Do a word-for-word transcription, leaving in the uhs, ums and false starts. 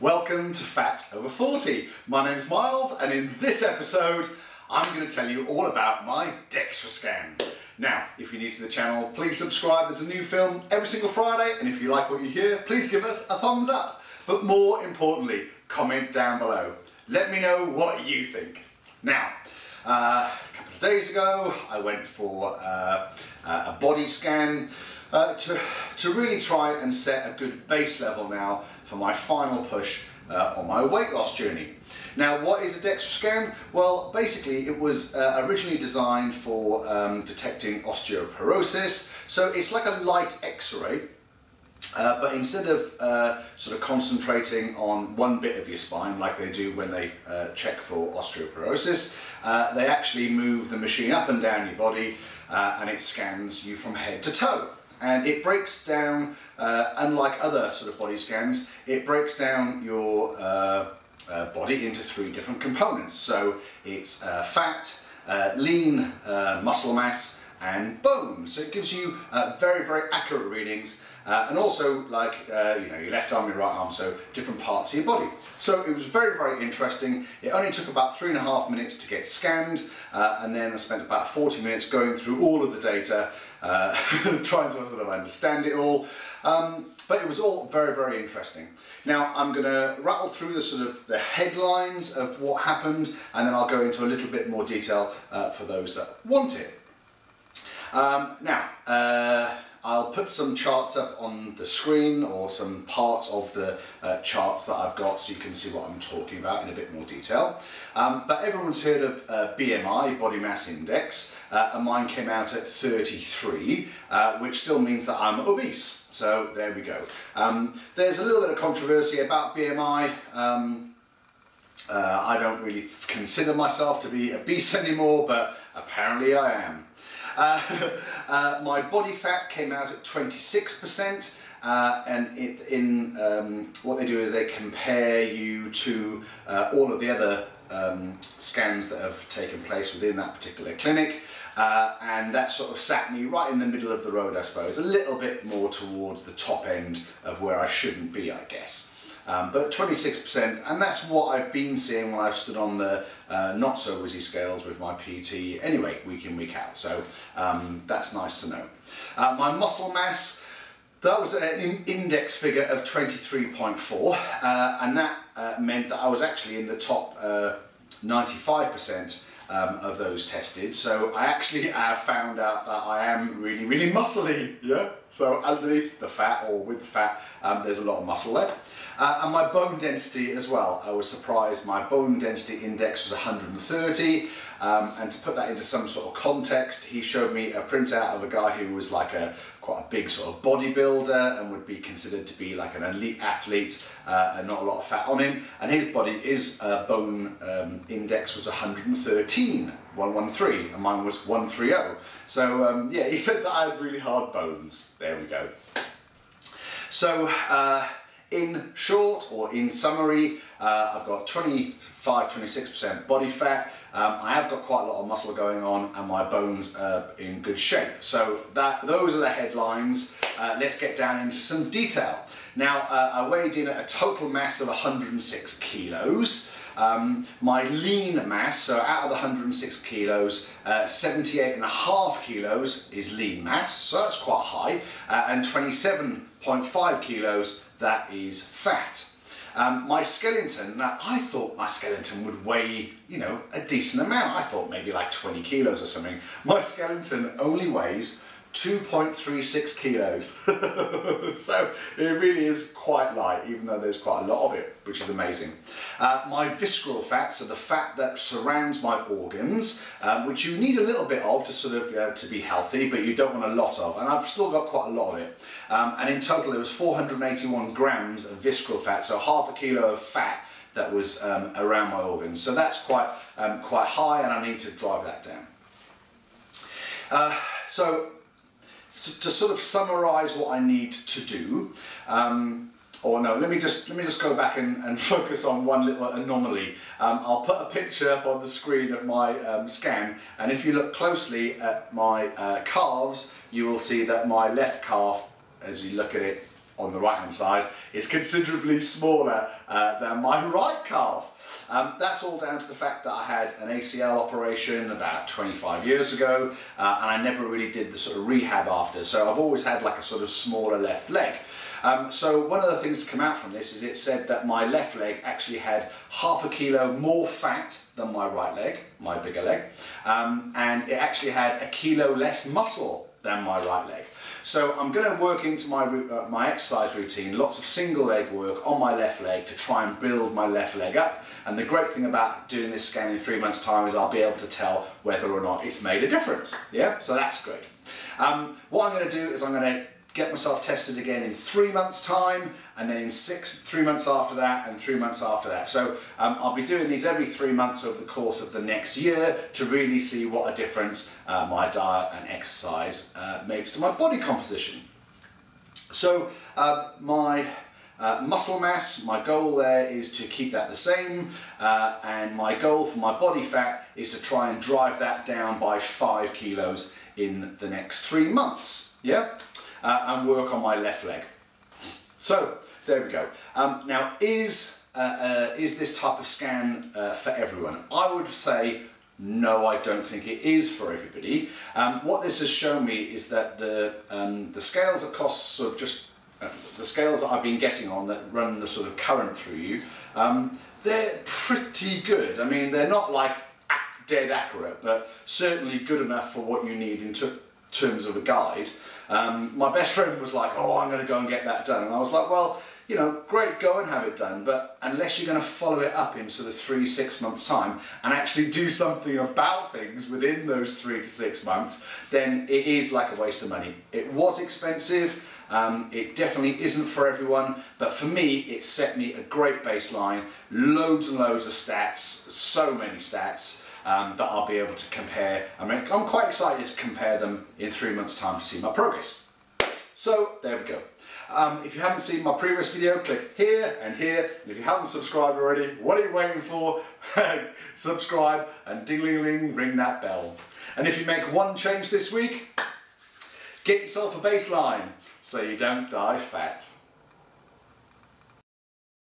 Welcome to Fat Over forty. My name's Miles, and in this episode I'm going to tell you all about my DEXA scan. Now, if you're new to the channel, please subscribe. There's a new film every single Friday, and if you like what you hear, please give us a thumbs up. But more importantly, comment down below. Let me know what you think. Now, uh, a couple of days ago I went for uh, a body scan. Uh, to, to really try and set a good base level now for my final push uh, on my weight loss journey. Now, what is a DEXA scan? Well, basically it was uh, originally designed for um, detecting osteoporosis, so it's like a light x-ray, uh, but instead of uh, sort of concentrating on one bit of your spine like they do when they uh, check for osteoporosis, uh, they actually move the machine up and down your body, uh, and it scans you from head to toe. And it breaks down, uh, unlike other sort of body scans, it breaks down your uh, uh, body into three different components. So it's uh, fat, uh, lean uh, muscle mass, and bone. So it gives you uh, very, very accurate readings, uh, and also like uh, you know, your left arm, your right arm, so different parts of your body. So it was very, very interesting. It only took about three and a half minutes to get scanned, uh, and then I spent about forty minutes going through all of the data, uh, trying to sort of understand it all. Um, but it was all very, very interesting. Now I'm going to rattle through the sort of the headlines of what happened, and then I'll go into a little bit more detail uh, for those that want it. Um, now, uh, I'll put some charts up on the screen, or some parts of the uh, charts that I've got, so you can see what I'm talking about in a bit more detail. Um, but everyone's heard of uh, B M I, Body Mass Index, uh, and mine came out at thirty-three, uh, which still means that I'm obese. So there we go. Um, there's a little bit of controversy about B M I. Um, uh, I don't really consider myself to be obese anymore, but apparently I am. Uh, uh, my body fat came out at twenty-six percent, uh, and it, in um, what they do is they compare you to uh, all of the other um, scans that have taken place within that particular clinic, uh, and that sort of sat me right in the middle of the road, I suppose, a little bit more towards the top end of where I shouldn't be, I guess. Um, but twenty-six percent, and that's what I've been seeing when I've stood on the uh, not so wizzy scales with my P T anyway, week in, week out, so um, that's nice to know. Uh, my muscle mass, that was an in index figure of twenty-three point four, uh, and that uh, meant that I was actually in the top uh, ninety-five percent um, of those tested, so I actually uh, found out that I am really, really muscly, yeah? So underneath the fat, or with the fat, um, there's a lot of muscle left. Uh, and my bone density as well. I was surprised. My bone density index was one hundred thirty, um, and to put that into some sort of context, he showed me a printout of a guy who was like a quite a big sort of bodybuilder and would be considered to be like an elite athlete, uh, and not a lot of fat on him, and his body, his uh, bone um, index was one hundred thirteen, one one three, and mine was one thirty. So um, yeah, he said that I had really hard bones. There we go. So uh, in short, or in summary, uh, I've got twenty-five, twenty-six percent body fat, um, I have got quite a lot of muscle going on, and my bones are in good shape. So that those are the headlines. Uh, let's get down into some detail. Now, uh, I weighed in at a total mass of one hundred six kilos. Um, my lean mass, so out of the one hundred six kilos, uh, seventy-eight and a half kilos is lean mass, so that's quite high, uh, and twenty-seven point five kilos, that is fat. Um, my skeleton, now I thought my skeleton would weigh, you know, a decent amount. I thought maybe like twenty kilos or something. My skeleton only weighs two point three six kilos. So it really is quite light, even though there's quite a lot of it, which is amazing. Uh, my visceral fat, so the fat that surrounds my organs, um, which you need a little bit of to sort of uh, to be healthy, but you don't want a lot of, and I've still got quite a lot of it. Um, and in total it was four hundred eighty-one grams of visceral fat, so half a kilo of fat that was um, around my organs. So that's quite, um, quite high, and I need to drive that down. Uh, so to sort of summarise what I need to do, um, or no, let me just let me just go back and, and focus on one little anomaly. Um, I'll put a picture up on the screen of my um, scan, and if you look closely at my uh, calves, you will see that my left calf, as you look at it, on the right hand side is considerably smaller uh, than my right calf. Um, that's all down to the fact that I had an A C L operation about twenty-five years ago uh, and I never really did the sort of rehab after, so I've always had like a sort of smaller left leg. Um, so one of the things to come out from this is it said that my left leg actually had half a kilo more fat than my right leg, my bigger leg, um, and it actually had a kilo less muscle than my right leg. So I'm going to work into my, uh, my exercise routine, lots of single leg work on my left leg to try and build my left leg up. And the great thing about doing this scan in three months time is I'll be able to tell whether or not it's made a difference. Yeah, so that's great. Um, what I'm going to do is I'm going to get myself tested again in three months time, and then in six, three months after that, and three months after that. So um, I'll be doing these every three months over the course of the next year to really see what a difference uh, my diet and exercise uh, makes to my body composition. So uh, my Uh, muscle mass, my goal there is to keep that the same, uh, and my goal for my body fat is to try and drive that down by five kilos in the next three months, yeah, uh, and work on my left leg. So there we go. Um, now, is uh, uh, is this type of scan uh, for everyone? I would say no, I don't think it is for everybody. Um, what this has shown me is that the um, the scales that cost sort of just Uh, the scales that I've been getting on that run the sort of current through you, um, they're pretty good. I mean, they're not like ac dead accurate, but certainly good enough for what you need in terms of a guide. Um, my best friend was like, oh, I'm going to go and get that done. And I was like, well, you know, great, go and have it done, but unless you're going to follow it up in sort of three, six months' time and actually do something about things within those three to six months, then it is like a waste of money. It was expensive. Um, it definitely isn't for everyone, but for me it set me a great baseline, loads and loads of stats, so many stats um, that I'll be able to compare. I mean, I'm quite excited to compare them in three months time to see my progress. So there we go. Um, if you haven't seen my previous video, click here and here, and if you haven't subscribed already, what are you waiting for? Subscribe and ding-ling-ling, ring that bell. And if you make one change this week, get yourself a baseline so you don't die fat.